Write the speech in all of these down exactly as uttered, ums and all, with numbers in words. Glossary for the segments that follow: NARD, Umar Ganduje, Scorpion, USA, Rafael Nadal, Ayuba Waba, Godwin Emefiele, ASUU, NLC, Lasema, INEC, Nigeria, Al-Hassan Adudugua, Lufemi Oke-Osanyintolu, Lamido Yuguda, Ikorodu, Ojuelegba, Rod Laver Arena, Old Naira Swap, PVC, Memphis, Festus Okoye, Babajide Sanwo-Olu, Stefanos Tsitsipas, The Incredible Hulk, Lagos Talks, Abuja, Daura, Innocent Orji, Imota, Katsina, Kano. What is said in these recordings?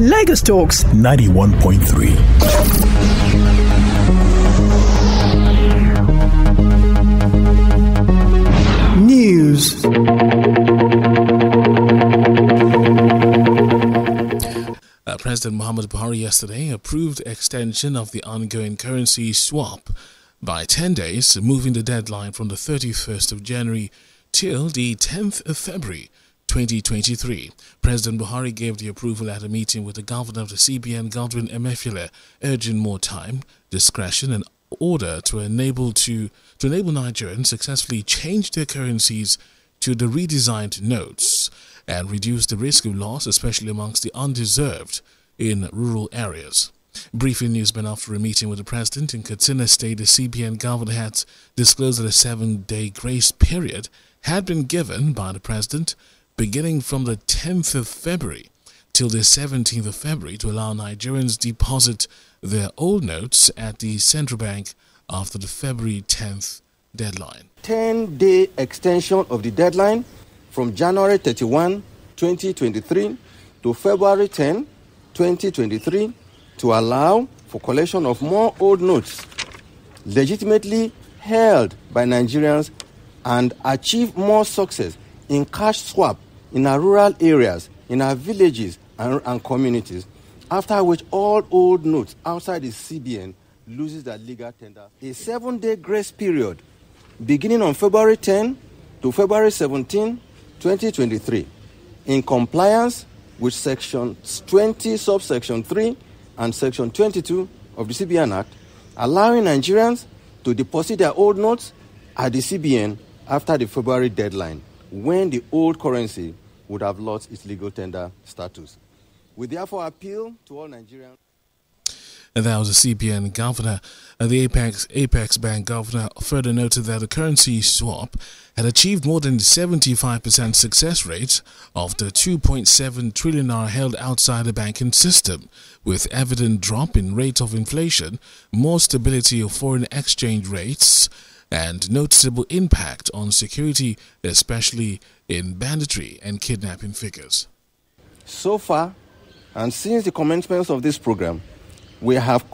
Lagos Talks ninety-one point three. News. Uh, President Muhammadu Buhari yesterday approved extension of the ongoing currency swap by ten days, moving the deadline from the thirty-first of January till the tenth of February twenty twenty-three. President Buhari gave the approval at a meeting with the governor of the C B N, Godwin Emefiele, urging more time, discretion and order to enable to to enable Nigerians successfully change their currencies to the redesigned notes and reduce the risk of loss, especially amongst the underserved in rural areas. Briefing newsmen after a meeting with the president in Katsina State, the C B N governor had disclosed that a seven-day grace period had been given by the president, beginning from the tenth of February till the seventeenth of February, to allow Nigerians deposit their old notes at the central bank after the February tenth deadline. ten-day extension of the deadline from January thirty-first, twenty twenty-three to February tenth, twenty twenty-three to allow for collection of more old notes legitimately held by Nigerians and achieve more success in cash swap in our rural areas, in our villages and, and communities, after which all old notes outside the C B N loses their legal tender. A seven-day grace period beginning on February tenth to February seventeenth, twenty twenty-three, in compliance with Section twenty, Subsection three and Section twenty-two of the C B N Act, allowing Nigerians to deposit their old notes at the C B N after the February deadline, when the old currency would have lost its legal tender status. We therefore appeal to all Nigerians. And that was the C B N governor. The Apex, Apex Bank governor further noted that the currency swap had achieved more than seventy-five percent success rate of the two point seven trillion naira held outside the banking system, with evident drop in rate of inflation, more stability of foreign exchange rates, and noticeable impact on security, especially in banditry and kidnapping figures. So far, and since the commencement of this program, we have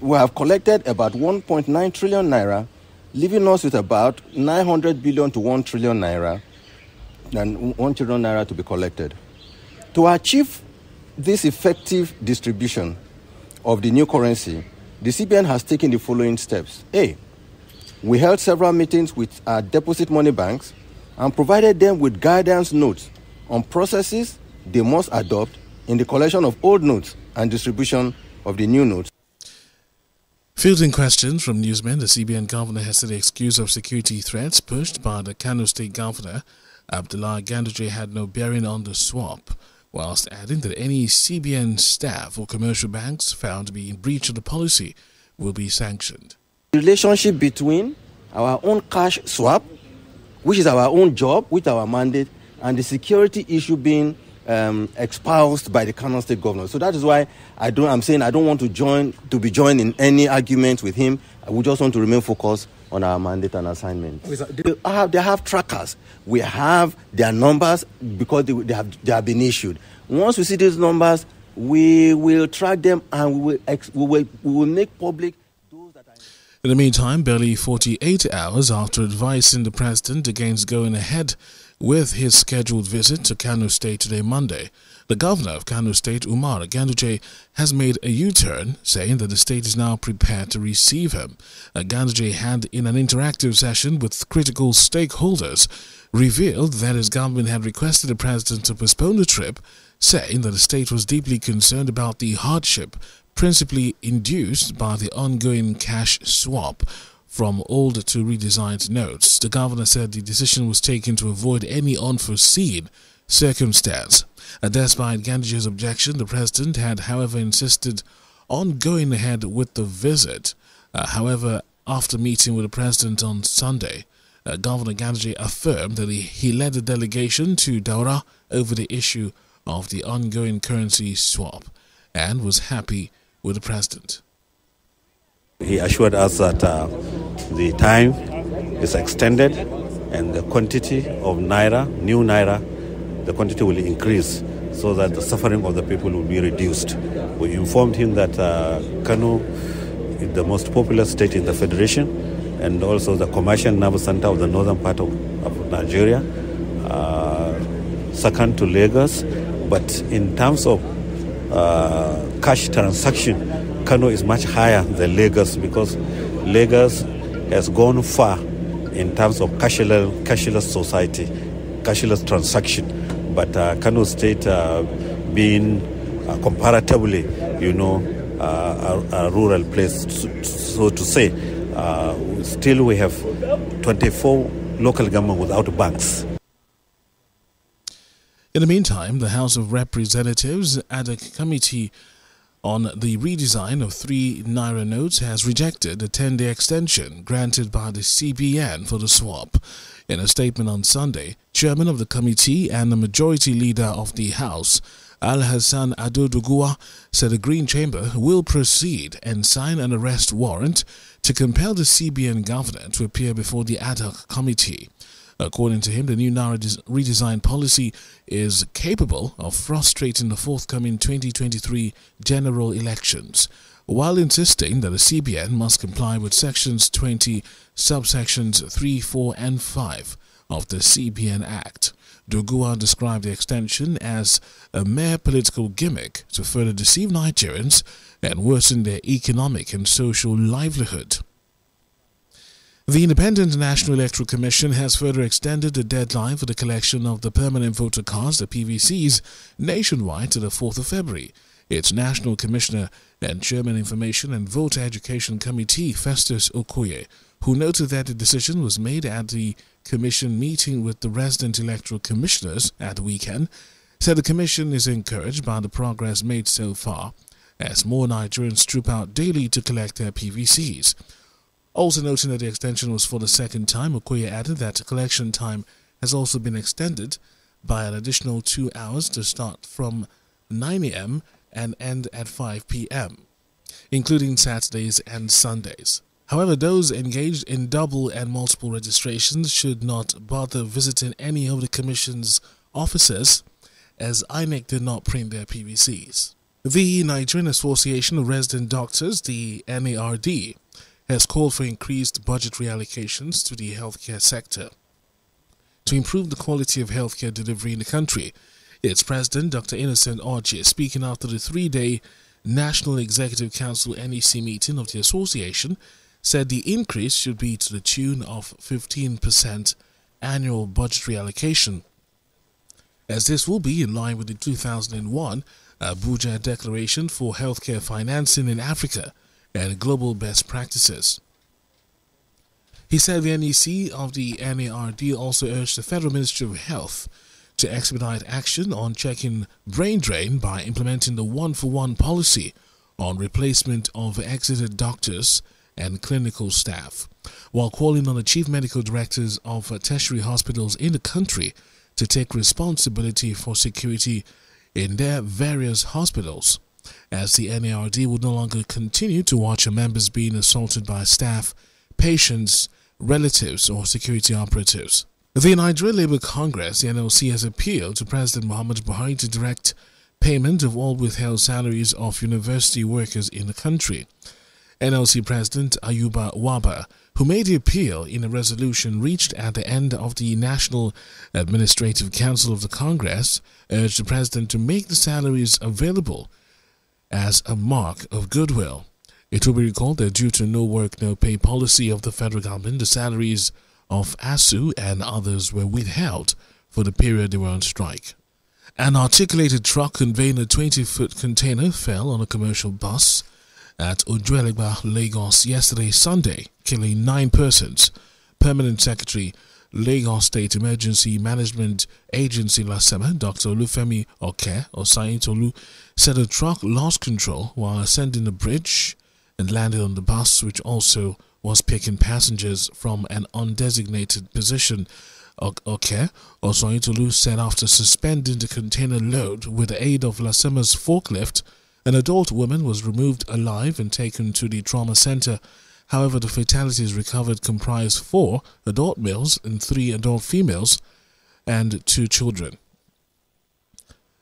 we have collected about one point nine trillion naira, leaving us with about nine hundred billion to one trillion naira, and one trillion naira to be collected. To achieve this effective distribution of the new currency, the C B N has taken the following steps. A. We held several meetings with our deposit money banks and provided them with guidance notes on processes they must adopt in the collection of old notes and distribution of the new notes. Fielding questions from newsmen, the C B N governor has said the excuse of security threats pushed by the Kano State governor, Abdullahi Ganduje, had no bearing on the swap, whilst adding that any C B N staff or commercial banks found to be in breach of the policy will be sanctioned. The relationship between our own cash swap, which is our own job with our mandate, and the security issue being um, espoused by the Kano State governor. So that is why I don't, I'm saying I don't want to join to be joined in any argument with him. We just want to remain focused on our mandate and assignment. They have, they have trackers. We have their numbers because they, they, have, they have been issued. Once we see these numbers, we will track them and we will, ex, we will, we will make public. In the meantime, barely forty-eight hours after advising the president against going ahead with his scheduled visit to Kano State today, Monday, the governor of Kano State, Umar Ganduje, has made a U-turn, saying that the state is now prepared to receive him. Ganduje had, in an interactive session with critical stakeholders, revealed that his government had requested the president to postpone the trip, saying that the state was deeply concerned about the hardship principally induced by the ongoing cash swap from old to redesigned notes. The governor said the decision was taken to avoid any unforeseen circumstance. And despite Ganduje's objection, the president had, however, insisted on going ahead with the visit. Uh, however, after meeting with the president on Sunday, uh, Governor Ganduje affirmed that he, he led the delegation to Daura over the issue of the ongoing currency swap and was happy with the president. He assured us that uh, the time is extended and the quantity of naira, new naira, the quantity will increase so that the suffering of the people will be reduced. We informed him that uh, Kano is the most populous state in the Federation and also the commercial nerve center of the northern part of, of Nigeria, uh, second to Lagos. But in terms of uh, cash transaction, Kano is much higher than Lagos because Lagos has gone far in terms of cashless, cashless society, cashless transaction. But uh, Kano State uh, being uh, comparatively, you know, uh, a, a rural place, so, so to say, uh, still we have twenty-four local government without banks. In the meantime, the House of Representatives at a committee on the redesign of three Naira notes has rejected the ten-day extension granted by the C B N for the swap. In a statement on Sunday, Chairman of the committee and the Majority Leader of the House, Al-Hassan Adudugua, said the Green Chamber will proceed and sign an arrest warrant to compel the C B N governor to appear before the ad hoc committee. According to him, the new Naira redesign policy is capable of frustrating the forthcoming twenty twenty-three general elections, while insisting that the C B N must comply with Sections twenty, subsections three, four and five of the C B N Act. Dugua described the extension as a mere political gimmick to further deceive Nigerians and worsen their economic and social livelihood. The Independent National Electoral Commission has further extended the deadline for the collection of the permanent voter cards, the P V Cs, nationwide to the fourth of February. Its National Commissioner and Chairman Information and Voter Education Committee, Festus Okoye, who noted that the decision was made at the Commission meeting with the resident electoral commissioners at the weekend, said the Commission is encouraged by the progress made so far as more Nigerians troop out daily to collect their P V Cs. Also noting that the extension was for the second time, Okoye added that collection time has also been extended by an additional two hours to start from nine a m and end at five p m, including Saturdays and Sundays. However, those engaged in double and multiple registrations should not bother visiting any of the Commission's offices, as I N E C did not print their P V Cs. The Nigerian Association of Resident Doctors, the N A R D, has called for increased budgetary allocations to the healthcare sector to improve the quality of healthcare delivery in the country. Its president, Doctor Innocent Orji, speaking after the three-day National Executive Council N E C meeting of the association, said the increase should be to the tune of fifteen percent annual budgetary allocation, as this will be in line with the two thousand one Abuja Declaration for Healthcare Financing in Africa and global best practices. He said the N E C of the N A R D also urged the Federal Ministry of Health to expedite action on checking brain drain by implementing the one-for-one policy on replacement of exited doctors and clinical staff, while calling on the chief medical directors of tertiary hospitals in the country to take responsibility for security in their various hospitals, as the N A R D would no longer continue to watch her members being assaulted by staff, patients, relatives or security operatives. The Nigeria Labour Congress, the N L C, has appealed to President Muhammadu Buhari to direct payment of all withheld salaries of university workers in the country. N L C President Ayuba Waba, who made the appeal in a resolution reached at the end of the National Administrative Council of the Congress, urged the President to make the salaries available as a mark of goodwill. It will be recalled that due to no work, no pay policy of the federal government, the salaries of A S U U and others were withheld for the period they were on strike. An articulated truck conveying a twenty-foot container fell on a commercial bus at Ojuelegba, Lagos, yesterday Sunday, killing nine persons. Permanent Secretary, Lagos State Emergency Management Agency, Lasema, Doctor Lufemi Oke-Osanyintolu, said a truck lost control while ascending a bridge and landed on the bus, which also was picking passengers from an undesignated position. Oke-Osanyintolu said after suspending the container load with the aid of Lasema's forklift, an adult woman was removed alive and taken to the trauma center. However, the fatalities recovered comprised four adult males and three adult females and two children.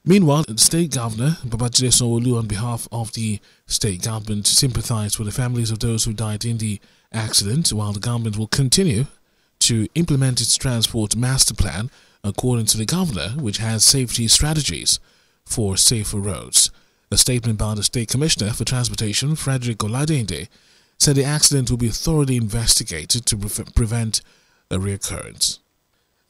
Meanwhile, the state governor, Babajide Sanwo-Olu, on behalf of the state government, sympathised with the families of those who died in the accident, while the government will continue to implement its transport master plan, according to the governor, which has safety strategies for safer roads. A statement by the State Commissioner for Transportation, Frederick Oladeinde, said the accident will be thoroughly investigated to pre prevent a reoccurrence.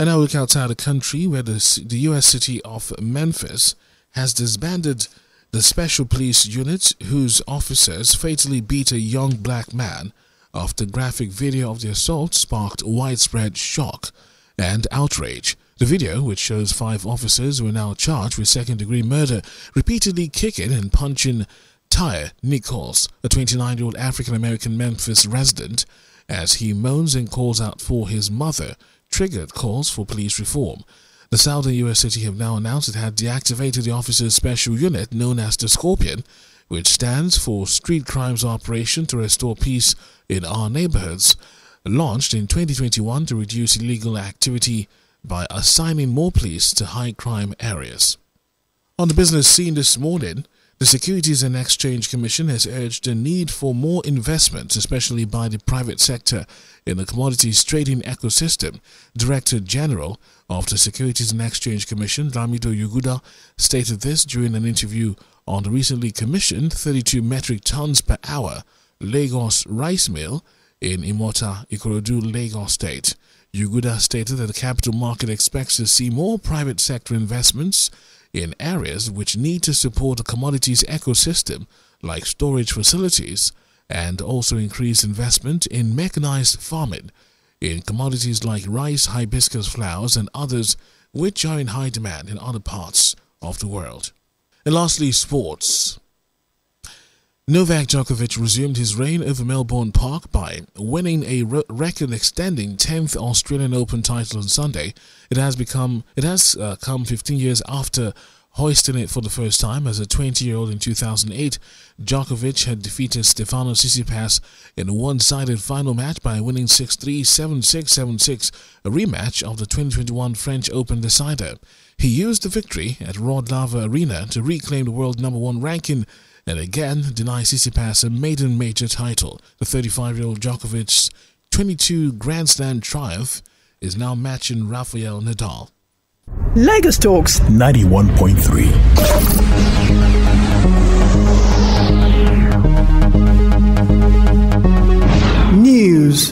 And I look outside the country, where the, the U S city of Memphis has disbanded the special police unit whose officers fatally beat a young black man after graphic video of the assault sparked widespread shock and outrage. The video, which shows five officers who are now charged with second-degree murder, repeatedly kicking and punching Tyre Nichols, a twenty-nine-year-old African-American Memphis resident, as he moans and calls out for his mother, triggered calls for police reform. The southern U S city have now announced it had deactivated the officers' special unit known as the Scorpion, which stands for Street Crimes Operation to Restore Peace in Our Neighborhoods, launched in twenty twenty-one to reduce illegal activity by assigning more police to high-crime areas. On the business scene this morning, the Securities and Exchange Commission has urged the need for more investment, especially by the private sector, in the commodities trading ecosystem. Director General of the Securities and Exchange Commission, Lamido Yuguda, stated this during an interview on the recently commissioned thirty-two metric tons per hour Lagos rice mill in Imota, Ikorodu, Lagos State. Yuguda stated that the capital market expects to see more private sector investments in areas which need to support a commodities ecosystem, like storage facilities, and also increase investment in mechanized farming in commodities like rice, hibiscus flowers, and others, which are in high demand in other parts of the world. And lastly, sports. Novak Djokovic resumed his reign over Melbourne Park by winning a record-extending tenth Australian Open title on Sunday. It has become it has uh, come fifteen years after hoisting it for the first time as a twenty-year-old in two thousand eight. Djokovic had defeated Stefanos Tsitsipas in a one-sided final match by winning six three, seven six, seven six, a rematch of the twenty twenty-one French Open decider. He used the victory at Rod Laver Arena to reclaim the world number one ranking and again deny Tsitsipas a maiden major title. The thirty-five-year-old Djokovic's twenty-two Grand Slam triumph is now matching Rafael Nadal. Lagos Talks ninety-one point three. News.